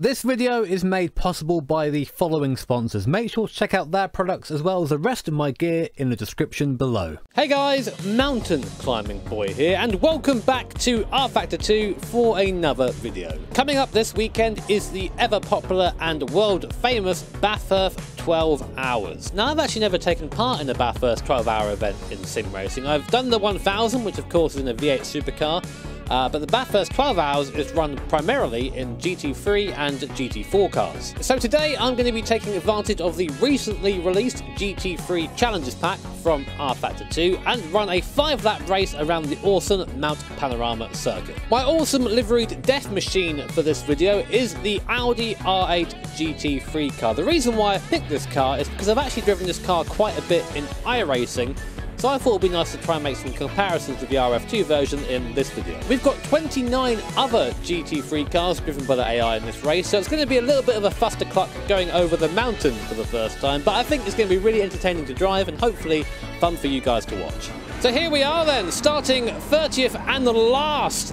This video is made possible by the following sponsors. Make sure to check out their products as well as the rest of my gear in the description below. Hey guys, Mountain Climbing Boy here, and welcome back to R Factor 2 for another video. Coming up this weekend is the ever popular and world famous Bathurst 12 Hours. Now, I've actually never taken part in a Bathurst 12-hour event in sim racing. I've done the 1000, which of course is in a V8 supercar. But the Bathurst 12 Hours is run primarily in GT3 and GT4 cars. So today I'm going to be taking advantage of the recently released GT3 Challenges Pack from R Factor 2 and run a 5-lap race around the awesome Mount Panorama circuit. My awesome liveried death machine for this video is the Audi R8 GT3 car. The reason why I picked this car is because I've actually driven this car quite a bit in iRacing, so I thought it would be nice to try and make some comparisons to the RF2 version in this video. We've got 29 other GT3 cars driven by the AI in this race, so it's going to be a little bit of a fuster-cluck going over the mountain for the first time, but I think it's going to be really entertaining to drive and hopefully fun for you guys to watch. So here we are then, starting 30th and the last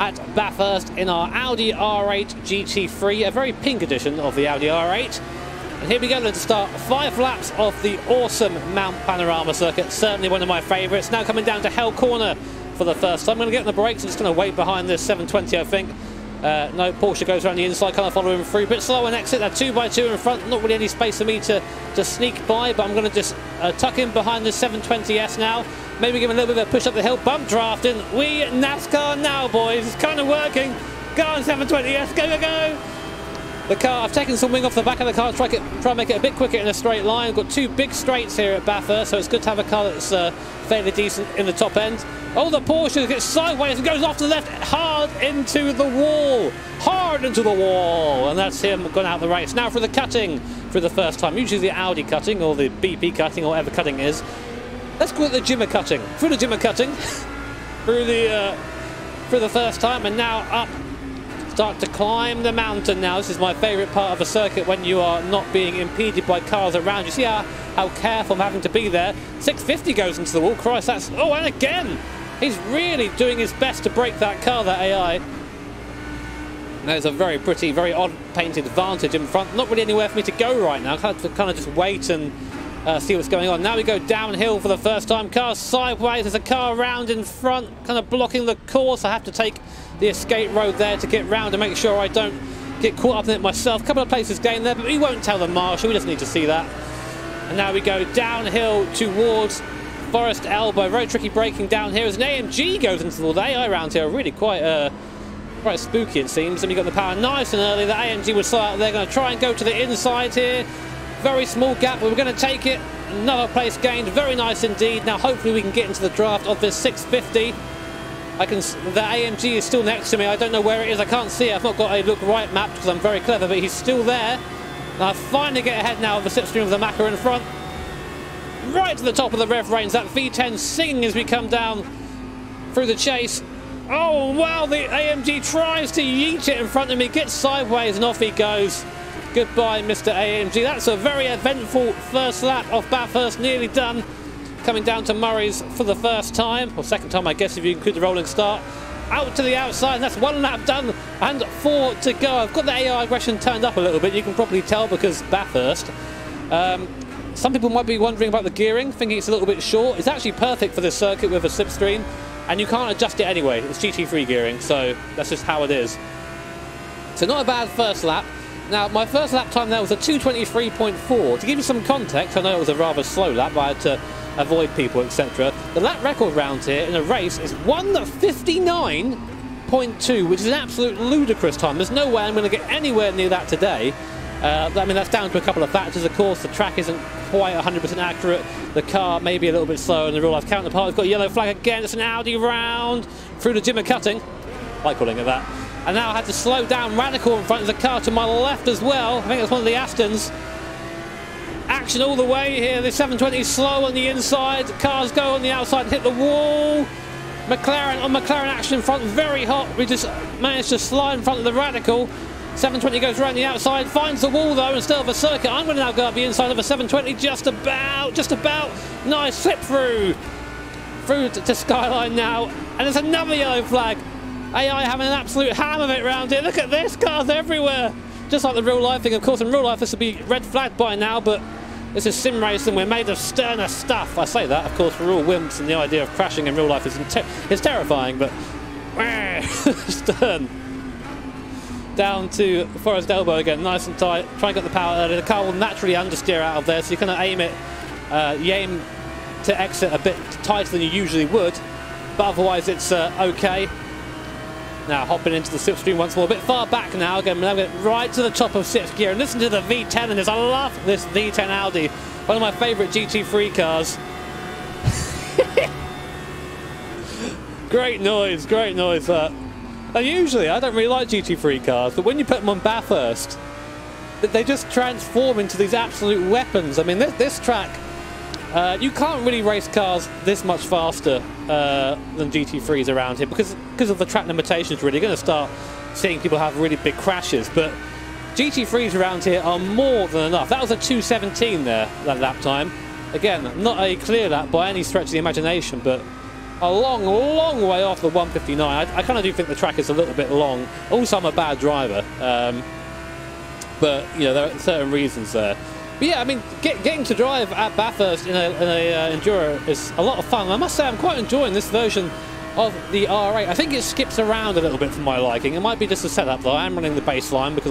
at Bathurst in our Audi R8 GT3, a very pink edition of the Audi R8. And here we go, let's start 5 laps of the awesome Mount Panorama circuit, certainly one of my favourites. Now coming down to Hell Corner for the first time. I'm going to get on the brakes, I'm just going to wait behind this 720, I think. No, Porsche goes around the inside, can't follow him through. Bit slow on exit, they're 2x2 in front, not really any space for me to sneak by, but I'm going to just tuck in behind the 720S now. Maybe give him a little bit of a push up the hill, bump drafting. We NASCAR now, boys, it's kind of working. Go on, 720S, go, go, go! The car, I've taken some wing off the back of the car, try and make it a bit quicker in a straight line. We've got two big straights here at Bathurst, so it's good to have a car that's fairly decent in the top end. Oh, the Porsche gets sideways and goes off to the left, hard into the wall. Hard into the wall, and that's him gone out of the race. Now for the cutting for the first time, usually the Audi cutting or the BP cutting or whatever cutting is. Let's call it the Jimmer cutting. Through the Jimmer cutting, through the first time, and now up. Start to climb the mountain now. This is my favourite part of a circuit when you are not being impeded by cars around you. See how careful I'm having to be there. 650 goes into the wall. Christ, that's... Oh, and again! He's really doing his best to break that car, that AI. And there's a very pretty, very odd painted Vantage in front. Not really anywhere for me to go right now. I have to kind of just wait and see what's going on. Now we go downhill for the first time. Car sideways. There's a car round in front, kind of blocking the course. I have to take the escape road there to get round and make sure I don't get caught up in it myself. A couple of places gained there, but we won't tell the marshal, we just need to see that. And now we go downhill towards Forest Elbow. Very tricky braking down here as an AMG goes into the AI round here. Really quite spooky it seems. And we got the power nice and early. The AMG was out there, going to try and go to the inside here. Very small gap, but we're going to take it. Another place gained, very nice indeed. Now hopefully we can get into the draft of this 650. The AMG is still next to me. I don't know where it is. I can't see it. I've not got a look right map because I'm very clever, but he's still there. And I finally get ahead now of the slipstream of the Macca in front. Right to the top of the rev range. That V10 singing as we come down through the chase. Oh, wow. The AMG tries to yeet it in front of me. Gets sideways and off he goes. Goodbye, Mr. AMG. That's a very eventful first lap of Bathurst. Nearly done. Coming down to Murray's for the first time, or second time I guess if you include the rolling start. Out to the outside, and that's 1 lap done and 4 to go. I've got the AI aggression turned up a little bit, you can probably tell because Bathurst. Some people might be wondering about the gearing, thinking it's a little bit short. It's actually perfect for this circuit with a slipstream, and you can't adjust it anyway. It's GT3 gearing, so that's just how it is. So not a bad first lap. Now, my first lap time there was a 2:23.4. To give you some context, I know it was a rather slow lap, but I had to avoid people, etc. The lap record round here in a race is 1:59.2, which is an absolute ludicrous time. There's no way I'm going to get anywhere near that today. I mean, that's down to a couple of factors, of course. The track isn't quite 100% accurate. The car may be a little bit slower than the real-life counterpart. We've got a yellow flag again. It's an Audi round through the Jimmer cutting. I like calling it that. And now I had to slow down Radical in front of the car to my left as well. I think that's one of the Astons. Action all the way here. The 720 is slow on the inside. Cars go on the outside and hit the wall. McLaren on McLaren action in front. Very hot. We just managed to slide in front of the Radical. 720 goes around the outside. Finds the wall though instead of a circuit. I'm going to now go up the inside of a 720. Just about. Just about. Nice slip through. Through to Skyline now. And there's another yellow flag. AI having an absolute ham of it round here. Look at this. Cars everywhere. Just like the real life thing, of course. In real life, this would be red flagged by now, but this is sim racing. We're made of sterner stuff. I say that, of course, we're all wimps, and the idea of crashing in real life is terrifying, but stern. Down to Forest elbow again, nice and tight. Try and get the power early. The car will naturally understeer out of there, so you kind of aim it. You aim to exit a bit tighter than you usually would, but otherwise it's okay. Now hopping into the slipstream once more, a bit far back now. Again, we're going to get right to the top of sixth gear and listen to the V10 in this. I love this V10 Audi, one of my favourite GT3 cars. Great noise, great noise. And usually I don't really like GT3 cars, but when you put them on Bathurst, they just transform into these absolute weapons. I mean, this track, you can't really race cars this much faster than GT3s around here because of the track limitations, really. You're going to start seeing people have really big crashes, but GT3s around here are more than enough. That was a 2:17 there, that lap time. Again, not a clear lap by any stretch of the imagination, but a long, long way off the 1:59. I kind of do think the track is a little bit long. Also, I'm a bad driver, but, you know, there are certain reasons there. But yeah, I mean, getting to drive at Bathurst in a Enduro is a lot of fun. I must say I'm quite enjoying this version of the R8. I think it skips around a little bit for my liking. It might be just a setup, though. I am running the baseline because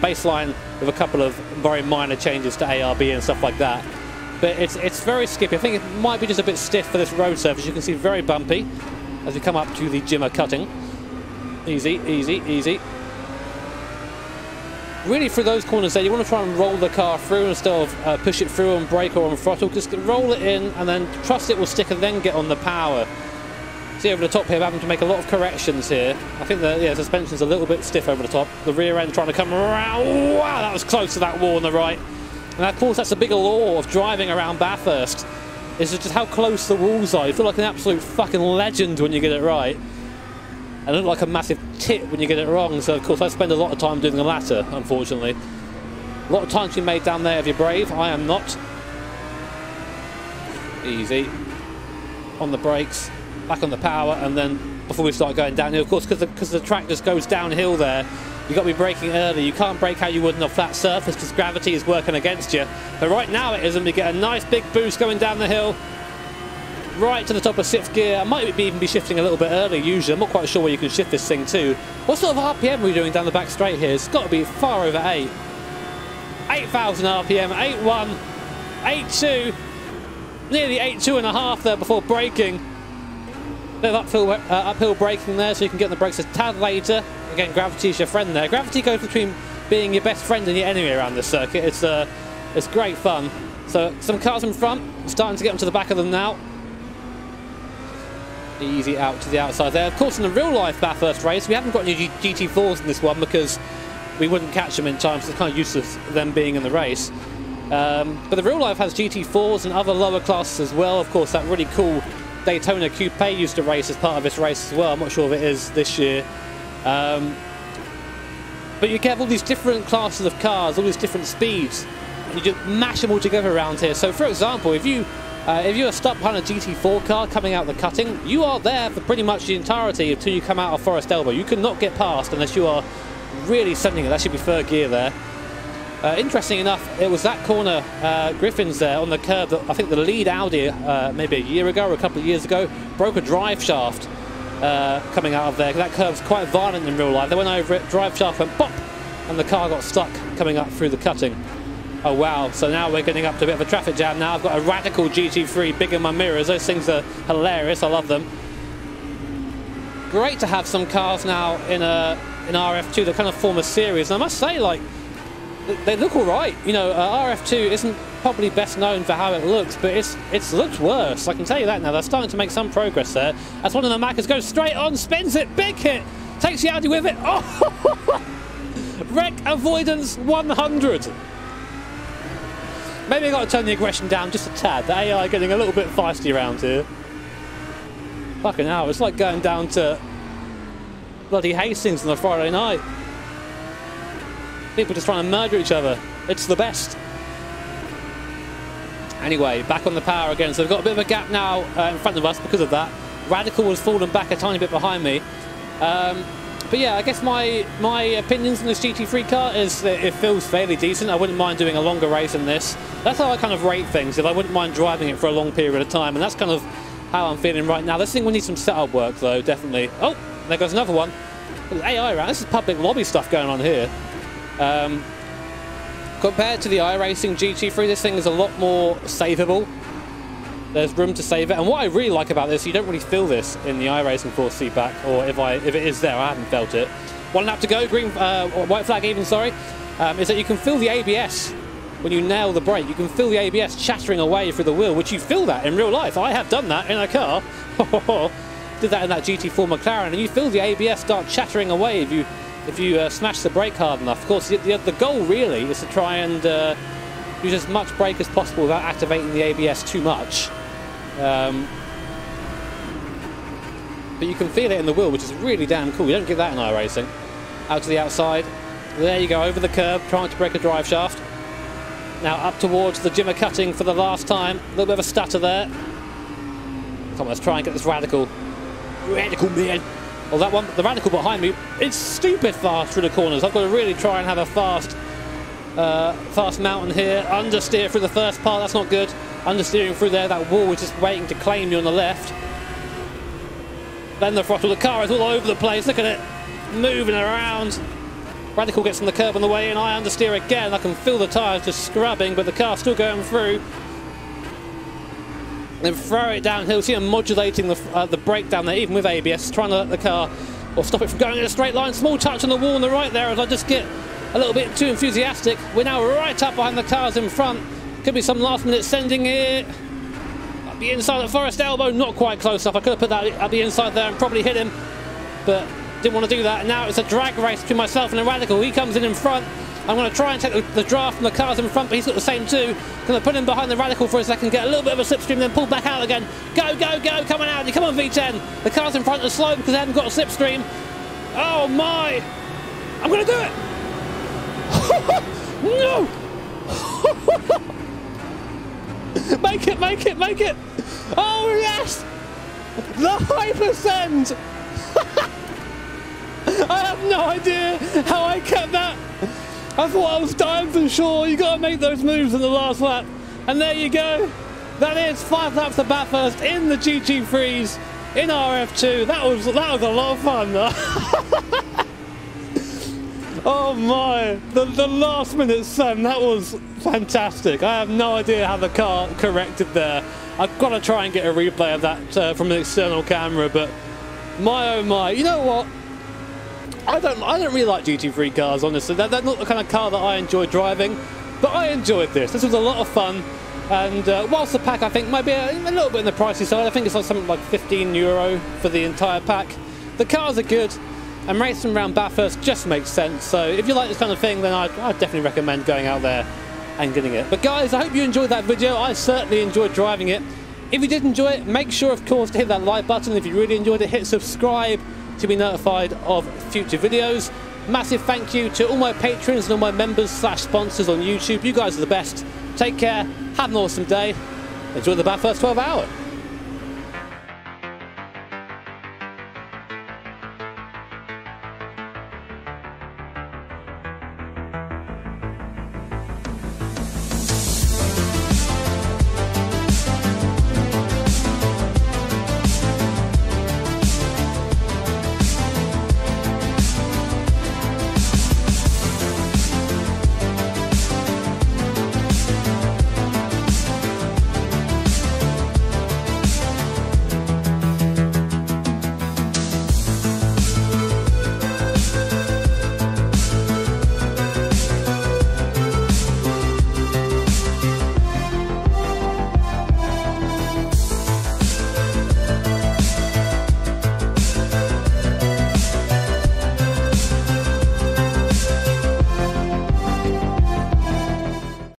baseline with a couple of very minor changes to ARB and stuff like that. But it's very skippy. I think it might be just a bit stiff for this road surface. You can see very bumpy as we come up to the Jimmer cutting. Easy, easy, easy. Really, through those corners there, you want to try and roll the car through instead of push it through on brake or on throttle. Just roll it in and then trust it will stick and then get on the power. See over the top here, I'm having to make a lot of corrections here. I think the suspension's a little bit stiff over the top. The rear end trying to come around. Wow, that was close to that wall on the right. And of course, that's a bigger law of driving around Bathurst. It's just how close the walls are. You feel like an absolute fucking legend when you get it right. And look like a massive tit when you get it wrong. So of course I spend a lot of time doing the latter, unfortunately. A lot of times you made down there if you're brave. I am not. Easy. On the brakes, back on the power, and then before we start going downhill, of course, because the track just goes downhill there, you've got to be braking early. You can't brake how you would on a flat surface because gravity is working against you. But right now it isn't. We get a nice big boost going down the hill. Right to the top of sixth gear. I might even be shifting a little bit early usually. I'm not quite sure where you can shift this thing to. What sort of RPM are we doing down the back straight here? It's got to be far over 8. 8,000 RPM, 8.1, 8.2, nearly 8.2.5 there before braking. Bit of uphill braking there, so you can get on the brakes a tad later. Again, gravity's your friend there. Gravity goes between being your best friend and your enemy around this circuit. It's great fun. So some cars in front, starting to get onto the back of them now. Easy out to the outside there. Of course, in the real life Bathurst race, we haven't got any GT4s in this one because we wouldn't catch them in time, so it's kind of useless them being in the race. But the real life has GT4s and other lower classes as well. Of course, that really cool Daytona Coupe used to race as part of this race as well. I'm not sure if it is this year. But you get all these different classes of cars, all these different speeds, and you just mash them all together around here. So, for example, if you're stuck behind a GT4 car coming out of the cutting, you are there for pretty much the entirety until you come out of Forest elbow. You cannot get past unless you are really sending it. That should be third gear there. Interesting enough, it was that corner, Griffin's there on the curb, that I think the lead Audi, maybe a year ago or a couple of years ago, broke a drive shaft coming out of there. That curve's quite violent in real life. They went over it, drive shaft went bop, and the car got stuck coming up through the cutting. Oh wow, so now we're getting up to a bit of a traffic jam now. I've got a Radical GT3 big in my mirrors. Those things are hilarious, I love them. Great to have some cars now in RF2 that kind of form a series. And I must say, like, they look all right. You know, RF2 isn't probably best known for how it looks, but it's looked worse. I can tell you that now. They're starting to make some progress there. That's one of the Maccas goes straight on, spins it, big hit, takes the Audi with it. Oh, wreck avoidance 100. Maybe I've got to turn the aggression down just a tad. The AI are getting a little bit feisty around here. Fucking hell, it's like going down to bloody Hastings on a Friday night. People just trying to murder each other. It's the best. Anyway, back on the power again. So we've got a bit of a gap now in front of us because of that. Radical has fallen back a tiny bit behind me. But yeah, I guess my opinions on this GT3 car is that it feels fairly decent. I wouldn't mind doing a longer race in this. That's how I kind of rate things, if I wouldn't mind driving it for a long period of time, and that's kind of how I'm feeling right now. This thing will need some setup work though, definitely. Oh, there goes another one. AI round. This is public lobby stuff going on here. Compared to the iRacing GT3, this thing is a lot more savable. There's room to save it, and what I really like about this, you don't really feel this in the iRacing 4 seatback, or if it is there, I haven't felt it. One lap to go, green, or white flag even, sorry, is that you can feel the ABS when you nail the brake. You can feel the ABS chattering away through the wheel, which you feel that in real life. I have done that in a car. Did that in that GT4 McLaren, and you feel the ABS start chattering away if you smash the brake hard enough. Of course, the goal really is to try and use as much brake as possible without activating the ABS too much. But you can feel it in the wheel, which is really damn cool. You don't get that in iRacing. Out to the outside. There you go, over the curb, trying to break a drive shaft. Now up towards the Jimmer cutting for the last time. A little bit of a stutter there. Come on, let's try and get this Radical. Radical, man. Well, that one, the Radical behind me, it's stupid fast through the corners. I've got to really try and have a fast mountain here. Understeer through the first part, that's not good. Understeering through there, that wall is just waiting to claim you on the left. Then the throttle, the car is all over the place, look at it, moving around. Radical gets on the curb on the way in, I understeer again, I can feel the tyres just scrubbing, but the car's still going through. Then throw it downhill. See him modulating the brake down there, even with ABS, trying to let the car or stop it from going in a straight line. Small touch on the wall on the right there as I just get a little bit too enthusiastic. We're now right up behind the cars in front. Could be some last minute sending here. I'd be inside at Forest elbow, not quite close enough. I could have put that at the inside there and probably hit him, but didn't want to do that. Now it's a drag race between myself and the Radical. He comes in front. I'm going to try and take the draft from the cars in front, but he's got the same two. Going to put him behind the Radical for a second, get a little bit of a slipstream, then pull back out again. Go, go, go, come on, Audi, come on, V10. The cars in front are slow because they haven't got a slipstream. Oh, my. I'm going to do it. No. Make it, make it, make it. Oh, yes. The hypersend. I have no idea how I kept that. I thought I was dying for sure. You got to make those moves in the last lap. And there you go. That is 5 laps to Bathurst in the GT3s in RF2. That was a lot of fun. Oh my, the last minute send, that was fantastic. I have no idea how the car corrected there. I've got to try and get a replay of that from an external camera, but my oh my. You know what? I don't really like GT3 cars, honestly. They're not the kind of car that I enjoy driving, but I enjoyed this. This was a lot of fun, and whilst the pack, I think, might be a little bit on the pricey side. I think it's like something like €15 for the entire pack. The cars are good, and racing around Bathurst just makes sense. So if you like this kind of thing, then I'd definitely recommend going out there and getting it. But guys, I hope you enjoyed that video. I certainly enjoyed driving it. If you did enjoy it, make sure, of course, to hit that like button. If you really enjoyed it, hit subscribe to be notified of future videos. Massive thank you to all my patrons and all my members / sponsors on YouTube. You guys are the best. Take care, have an awesome day, enjoy the Bathurst 12 hour.